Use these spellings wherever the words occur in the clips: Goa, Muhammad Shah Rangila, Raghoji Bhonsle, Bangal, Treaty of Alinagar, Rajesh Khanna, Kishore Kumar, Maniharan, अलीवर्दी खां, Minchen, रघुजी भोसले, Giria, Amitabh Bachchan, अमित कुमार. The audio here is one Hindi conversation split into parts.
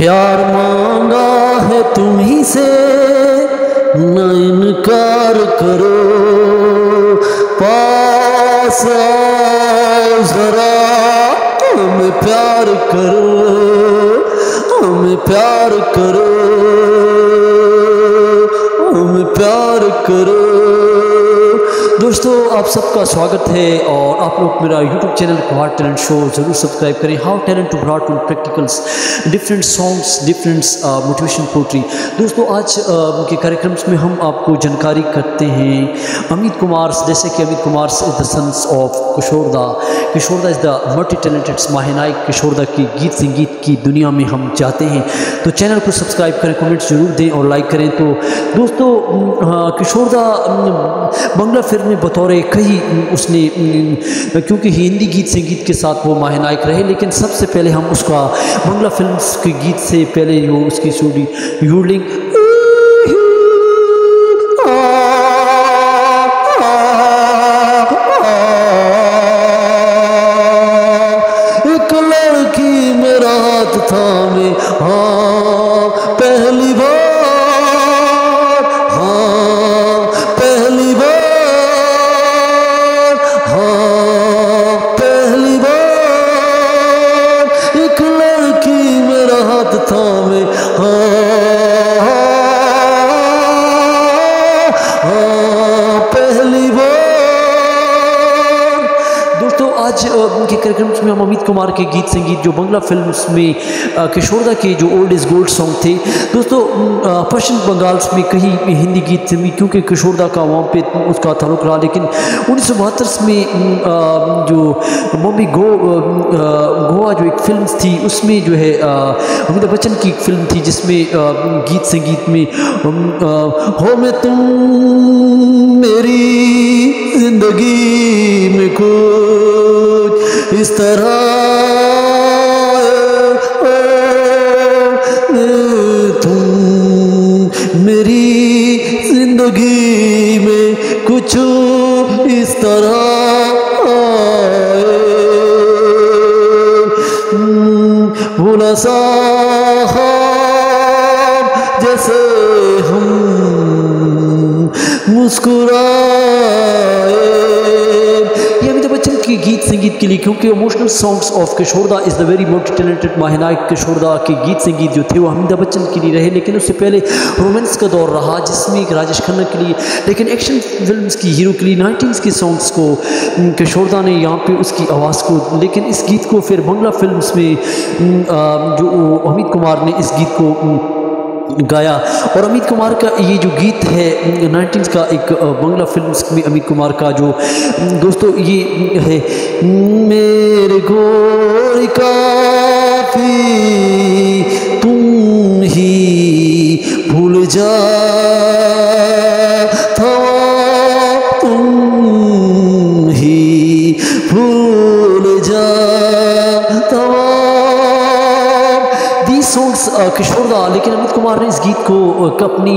प्यार मांगा है तुम्हीं से न इनकार करो, पास आओ जरा हमें प्यार करो, हमें प्यार करो, हमें प्यार करो। दोस्तों आप सबका स्वागत है और आप लोग मेरा YouTube channel heart talent show जरूर सब्सक्राइब करें। How talent to heart to practicals, different songs, different motivation poetry. दोस्तों आज के कार्यक्रम में हम आपको जानकारी करते हैं अमित कुमार, जैसे कि अमित कुमार is the sons of Kishore da. Kishore da is the multi talented महानायक। किशोर दा की गीत संगीत की दुनिया में हम जाते हैं, तो चैनल को सब्सक्राइब करें, कमेंट्स जरूर दें और लाइक करें। तो दोस्तों किशोर दा बंगला फिल्म बतौर कई उसने, क्योंकि हिंदी गीत संगीत के साथ वो महानायक रहे, लेकिन सबसे पहले हम उसका बंगला फिल्म्स के गीत से पहले जो उसकी स्टोरी यूलिंग एक लड़की मेरा हाथ था मैं हाँ पहली बार, उनके कार्यक्रम में हम अमित कुमार के गीत संगीत जो बंगला फिल्म्स में किशोर दा के जो ओल्ड इज गोल्ड सॉन्ग थे। दोस्तों पश्चिम बंगाल में कहीं हिंदी गीत संगीत, क्योंकि किशोर दा का वहाँ पे उसका ताल्लुक रहा, लेकिन 1972 में जो मम्मी गोवा जो एक फिल्म थी उसमें जो है अमिताभ बच्चन की एक फिल्म थी जिसमें गीत संगीत में हो मैं तुम मेरी जिंदगी में कुछ इस तरह तुम मेरी जिंदगी में कुछ इस तरह भूला सा जैसे हम मुस्कुराए। ये अमिताभ बच्चन के गीत संगीत के लिए, क्योंकि emotional songs of Kishore da is the very most talented महानायक। किशोर दा के गीत संगीत जो थे वो अमिताभ बच्चन के लिए रहे, लेकिन उससे पहले रोमांस का दौर रहा जिसमें राजेश खन्ना के लिए, लेकिन एक्शन फिल्म्स की हीरो के लिए 90s के सॉन्ग्स को किशोर दा ने यहाँ पे उसकी आवाज़ को, लेकिन इस गीत को फिर बंगला फिल्म्स में जो अमित कुमार ने इस गीत को गाया। और अमित कुमार का ये जो गीत है 90s का एक बंगला फिल्म्स में अमित कुमार का जो दोस्तों ये है मेरे गोरी काफी तुम ही भूल जा था तुम ही भूल जा था दी सॉन्ग्स किशोर दा। लेकिन अमित कुमार ने इस गीत को अपनी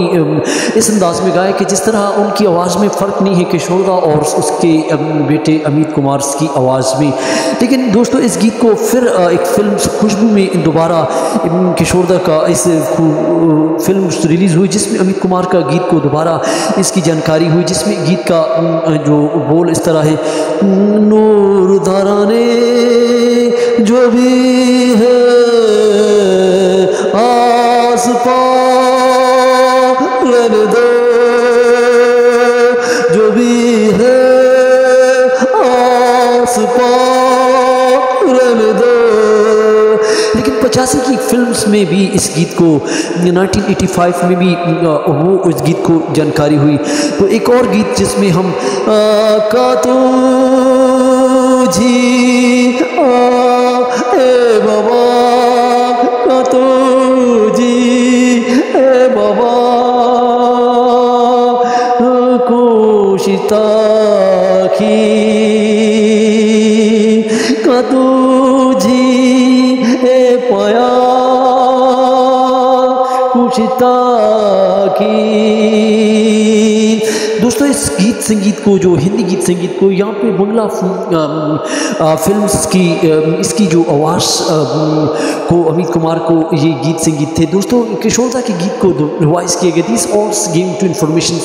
इस अंदाज में गाया कि जिस तरह उनकी आवाज़ में फ़र्क नहीं है किशोर दा और उसके बेटे अमित कुमार की आवाज़ में। लेकिन दोस्तों इस गीत को फिर एक फिल्म खुशबू में दोबारा किशोर दा का इस फिल्म रिलीज़ हुई जिसमें अमित कुमार का गीत को दोबारा इसकी जानकारी हुई, जिसमें गीत का जो बोल इस तरह है नूर दाराने जो भी है आस पास रहने दो, जो भी है आस पास रहने दो। लेकिन 85 की फिल्म्स में भी इस गीत को 1985 में भी वो उस गीत को जानकारी हुई। तो एक और गीत जिसमें हम का तो जी ए बाबा तो जी ए बाबा कोशिता की कदू जी ए पाया कुशिता की। दोस्तों इस गीत संगीत को, जो हिंदी गीत संगीत को यहाँ पे बंगला फिल्म्स की इसकी जो आवाज़ को अमित कुमार को ये गीत संगीत थे। दोस्तों किशोरदा के गीत को रिवाइज किया गया। This alls giving to information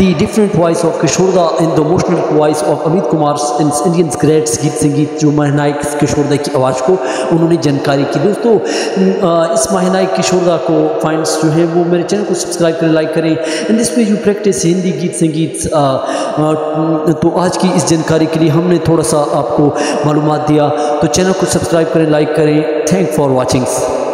the different voice of Kishoreda and the emotional voice of अमित कुमार in Indian greats गीत संगीत, जो महानायक किशोरदा की आवाज़ को उन्होंने जानकारी की। दोस्तों इस महानायक किशोरदा को फाइंड्स जो है वो मेरे चैनल को सब्सक्राइब करें, लाइक करें and this way you practice Hindi गीत संगीत। तो आज की इस जानकारी के लिए हमने थोड़ा सा आपको मालूमात दिया, तो चैनल को सब्सक्राइब करें, लाइक करें। Thank for watchings.